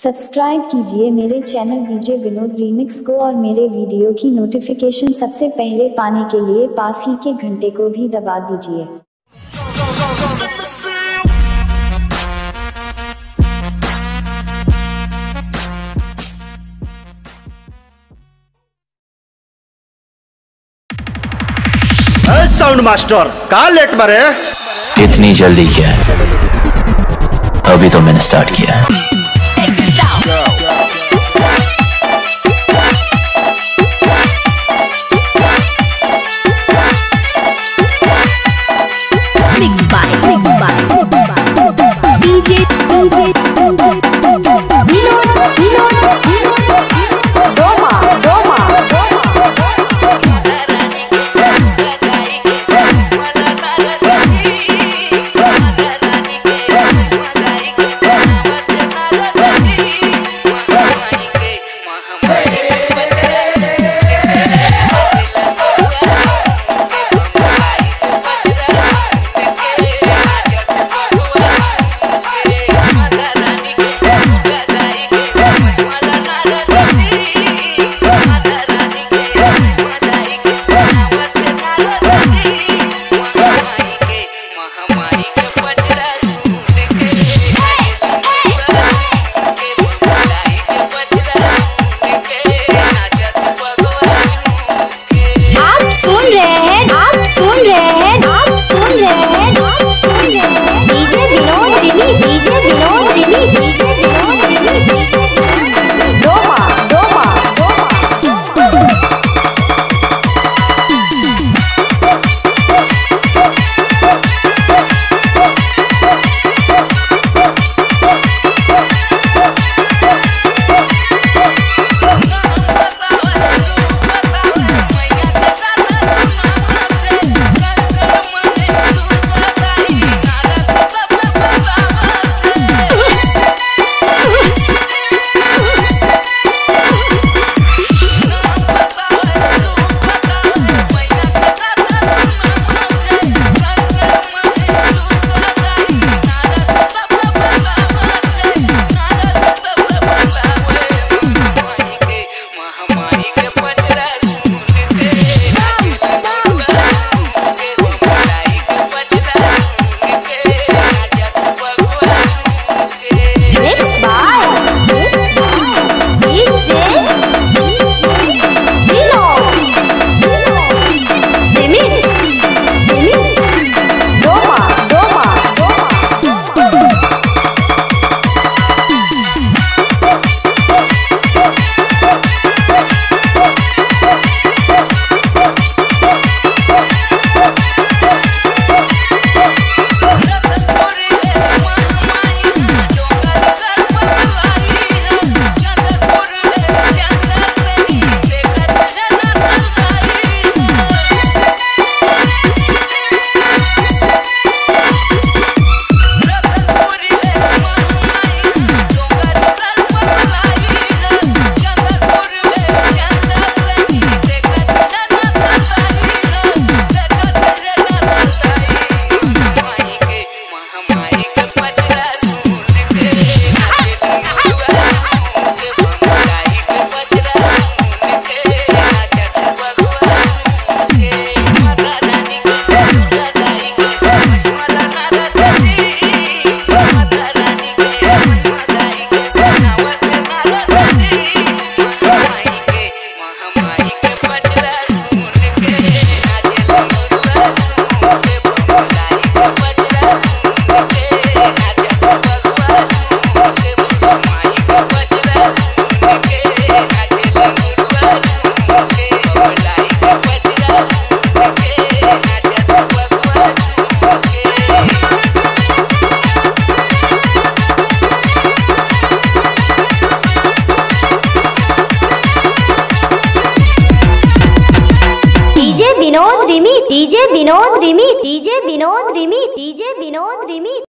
Subscribe कीजिए मेरे channel DJ Vinod remix को और मेरे वीडियो की नोटिफिकेशन सबसे पहले पाने के लिए पास ही के घंटे को भी दबा दीजिए। साउंड मास्टर कहाँ लेट मरे? इतनी जल्दी क्या? अभी तो मैंने स्टार्ट किया। DJ Vinod remix.